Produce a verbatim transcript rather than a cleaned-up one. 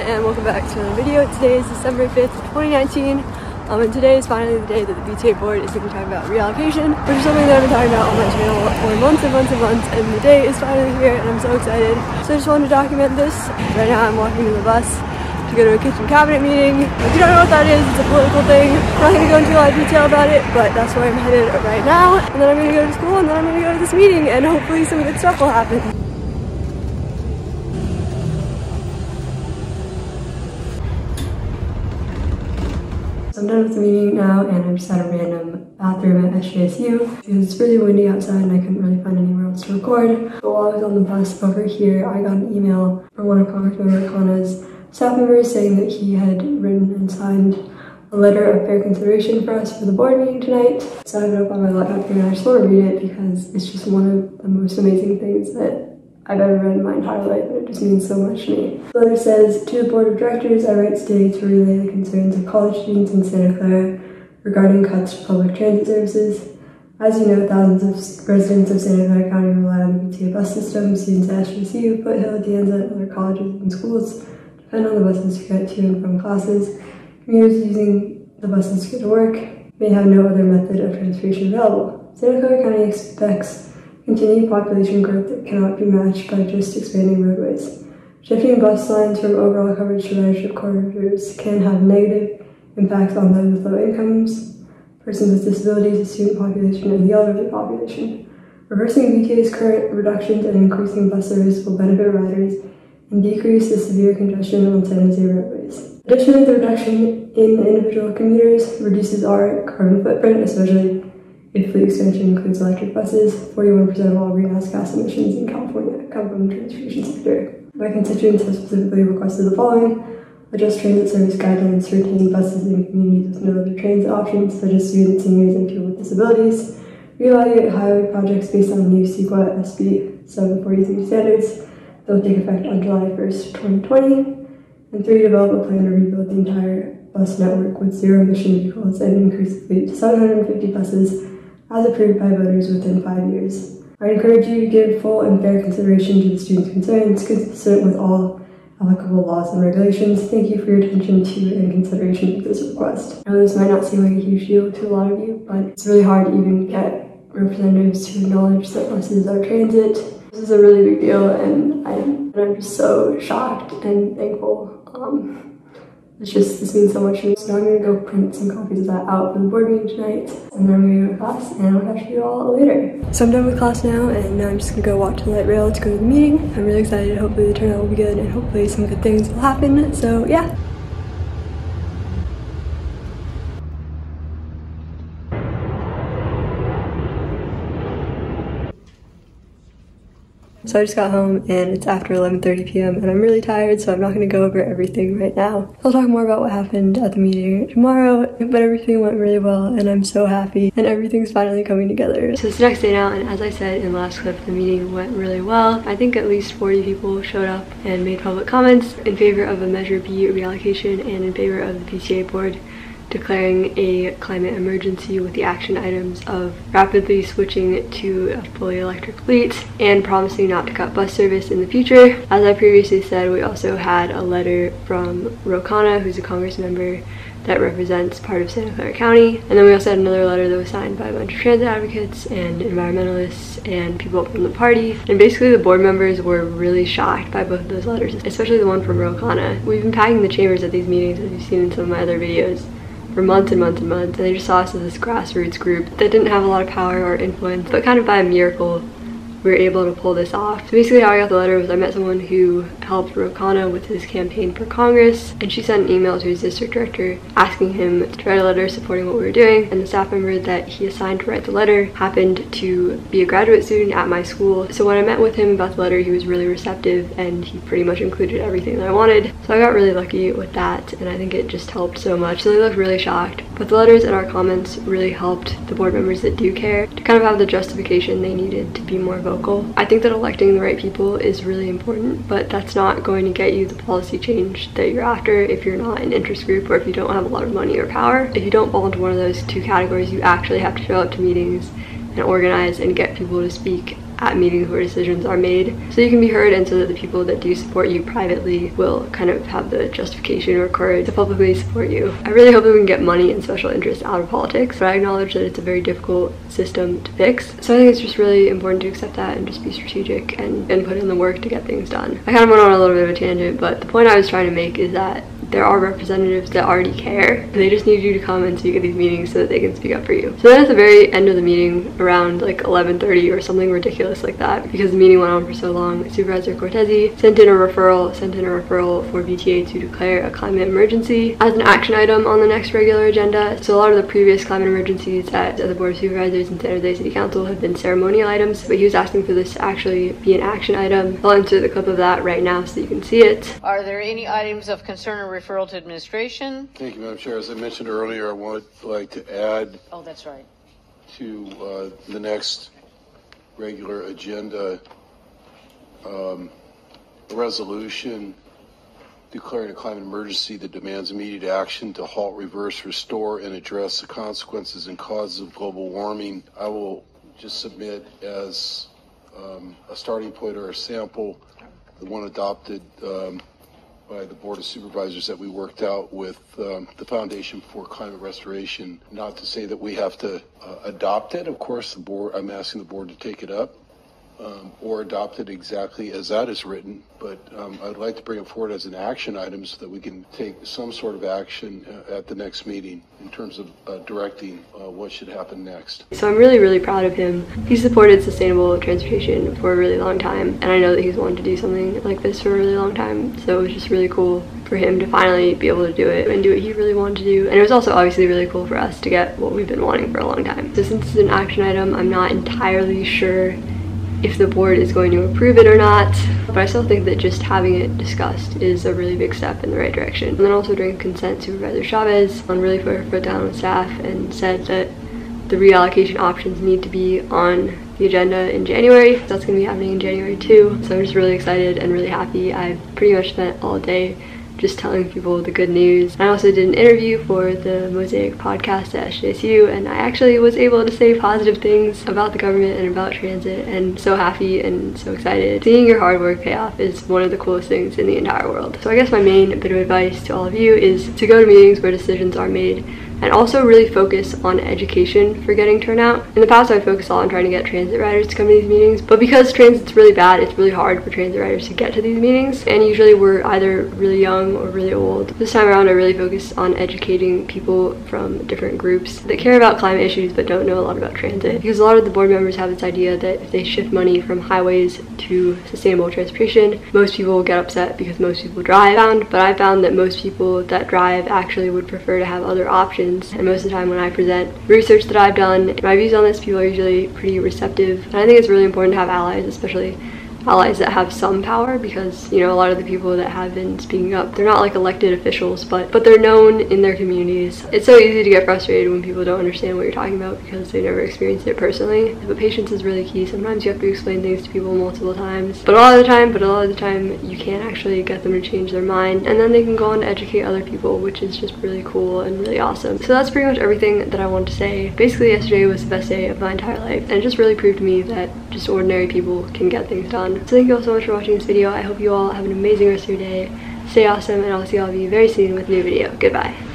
everyone, and welcome back to another video. Today is December fifth, twenty nineteen, um, and today is finally the day that the V T A board is going to be talking about reallocation, which is something that I've been talking about on my channel for months and months and months, and the day is finally here, and I'm so excited. So I just wanted to document this. Right now I'm walking to the bus to go to a kitchen cabinet meeting. If you don't know what that is, it's a political thing. I'm not going to go into a lot of detail about it, but that's where I'm headed right now, and then I'm going to go to school, and then I'm going to go to this meeting, and hopefully some good stuff will happen. So I'm done with the meeting now, and I'm just at a random bathroom at S J S U because it's really windy outside and I couldn't really find anywhere else to record. But while I was on the bus over here, I got an email from one of Congress Member Khanna's staff members saying that he had written and signed a letter of fair consideration for us for the board meeting tonight. So I have it up on my laptop here and I just want to read it because it's just one of the most amazing things that I've ever read in my entire life, and it just means so much to me. The letter says, "To the Board of Directors, I write today to relay the concerns of college students in Santa Clara regarding cuts to public transit services. As you know, thousands of residents of Santa Clara County rely on the V T A bus system. Students at S J S U, Foothill, Danza, and other colleges and schools depend on the buses to get to and from classes. Commuters using the buses to get to work may have no other method of transportation available. Santa Clara County expects continued population growth that cannot be matched by just expanding roadways. Shifting bus lines from overall coverage to ridership corridors can have negative impacts on those with low incomes, persons with disabilities, the student population, and the elderly population. Reversing V T A's current reductions and increasing bus service will benefit riders and decrease the severe congestion on San Jose roadways. Additionally, the reduction in individual commuters reduces our carbon footprint, especially if fleet expansion includes electric buses. Forty-one percent of all greenhouse gas emissions in California come from the transportation sector. My constituents have specifically requested the following: adjust transit service guidelines to retain buses in communities with no other transit options, such as students, seniors, and people with disabilities. Reevaluate highway projects based on new CEQA S B seven forty-three standards that will take effect on July first, twenty twenty. And three, develop a plan to rebuild the entire bus network with zero-emission vehicles and increase the fleet to seven hundred fifty buses as approved by voters within five years. I encourage you to give full and fair consideration to the students' concerns, consistent with all applicable laws and regulations. Thank you for your attention to and consideration of this request." I know this might not seem like a huge deal to a lot of you, but it's really hard to even get representatives to acknowledge that buses are transit. This is a really big deal, and I'm, and I'm just so shocked and thankful. Um, It's just, this means so much to me. So now I'm going to go print some copies of that out for the board meeting tonight, and then I'm going to go to class, and I'll catch you all later. So I'm done with class now, and now I'm just going to go walk to the light rail to go to the meeting. I'm really excited. Hopefully the turnout will be good, and hopefully some good things will happen, so yeah. So I just got home and it's after eleven thirty p m and I'm really tired, so I'm not going to go over everything right now. I'll talk more about what happened at the meeting tomorrow, but everything went really well and I'm so happy and everything's finally coming together. So it's the next day now, and as I said in the last clip, the meeting went really well. I think at least forty people showed up and made public comments in favor of a Measure B reallocation and in favor of the P C A board declaring a climate emergency with the action items of rapidly switching to a fully electric fleet and promising not to cut bus service in the future. As I previously said, we also had a letter from Khanna, who's a Congress member that represents part of Santa Clara County. And then we also had another letter that was signed by a bunch of transit advocates and environmentalists and people from the party. And basically the board members were really shocked by both of those letters, especially the one from Khanna. We've been packing the chambers at these meetings, as you've seen in some of my other videos, for months and months and months, and they just saw us as this grassroots group that didn't have a lot of power or influence, but kind of by a miracle we were able to pull this off. So basically how I got the letter was I met someone who helped Khanna with his campaign for Congress, and she sent an email to his district director asking him to write a letter supporting what we were doing, and the staff member that he assigned to write the letter happened to be a graduate student at my school. So when I met with him about the letter, he was really receptive and he pretty much included everything that I wanted. So I got really lucky with that, and I think it just helped so much. So they looked really shocked, but the letters and our comments really helped the board members that do care to kind of have the justification they needed to be more vocal. I think that electing the right people is really important, but that's not going to get you the policy change that you're after if you're not an interest group or if you don't have a lot of money or power. If you don't fall into one of those two categories, you actually have to show up to meetings and organize and get people to speak at meetings where decisions are made, so you can be heard, and so that the people that do support you privately will kind of have the justification or courage to publicly support you. I really hope that we can get money and special interests out of politics, but I acknowledge that it's a very difficult system to fix. So I think it's just really important to accept that and just be strategic and, and put in the work to get things done. I kind of went on a little bit of a tangent, but the point I was trying to make is that there are representatives that already care. They just need you to come and speak at these meetings so that they can speak up for you. So then at the very end of the meeting, around like eleven thirty or something ridiculous like that, because the meeting went on for so long, Supervisor Cortese sent in a referral, sent in a referral for V T A to declare a climate emergency as an action item on the next regular agenda. So a lot of the previous climate emergencies at, at the Board of Supervisors and San Jose City Council have been ceremonial items, but he was asking for this to actually be an action item. I'll insert the clip of that right now so you can see it. Are there any items of concern or referral to administration? Thank you, Madam Chair. As I mentioned earlier, I would like to add oh, that's right. to uh, the next regular agenda um, a resolution declaring a climate emergency that demands immediate action to halt, reverse, restore, and address the consequences and causes of global warming. I will just submit as um, a starting point or a sample the one adopted um, by the Board of Supervisors that we worked out with um, the Foundation for Climate Restoration. Not to say that we have to uh, adopt it. Of course, the board, I'm asking the board to take it up um, or adopt it exactly as that is written. But um, I'd like to bring it forward as an action item so that we can take some sort of action uh, at the next meeting in terms of uh, directing uh, what should happen next. So I'm really, really proud of him. He supported sustainable transportation for a really long time, and I know that he's wanted to do something like this for a really long time, so it was just really cool for him to finally be able to do it and do what he really wanted to do. And it was also obviously really cool for us to get what we've been wanting for a long time. So since it's an action item, I'm not entirely sure if the board is going to approve it or not, but I still think that just having it discussed is a really big step in the right direction. And then also during consent, Supervisor Chavez really put her foot down with staff and said that the reallocation options need to be on the agenda in January. That's going to be happening in January too, so I'm just really excited and really happy. I've pretty much spent all day just telling people the good news. I also did an interview for the Mosaic podcast at S J S U, and I actually was able to say positive things about the government and about transit, and so happy and so excited. Seeing your hard work pay off is one of the coolest things in the entire world. So I guess my main bit of advice to all of you is to go to meetings where decisions are made, and also really focus on education for getting turnout. In the past, I focused on trying to get transit riders to come to these meetings, but because transit's really bad, it's really hard for transit riders to get to these meetings, and usually we're either really young or really old. This time around, I really focused on educating people from different groups that care about climate issues but don't know a lot about transit, because a lot of the board members have this idea that if they shift money from highways to sustainable transportation, most people will get upset because most people drive. Found, but I found that most people that drive actually would prefer to have other options. And most of the time when I present research that I've done, my views on this, people are usually pretty receptive. And I think it's really important to have allies, especially allies that have some power, because, you know, a lot of the people that have been speaking up, they're not like elected officials, but but they're known in their communities. It's so easy to get frustrated when people don't understand what you're talking about because they never experienced it personally. But patience is really key. Sometimes you have to explain things to people multiple times, but a lot of the time, but a lot of the time you can't actually get them to change their mind, and then they can go on to educate other people, which is just really cool and really awesome. So that's pretty much everything that I wanted to say. Basically, yesterday was the best day of my entire life, and it just really proved to me that just ordinary people can get things done. So thank you all so much for watching this video. I hope you all have an amazing rest of your day. Stay awesome, and I'll see all of you very soon with a new video. Goodbye.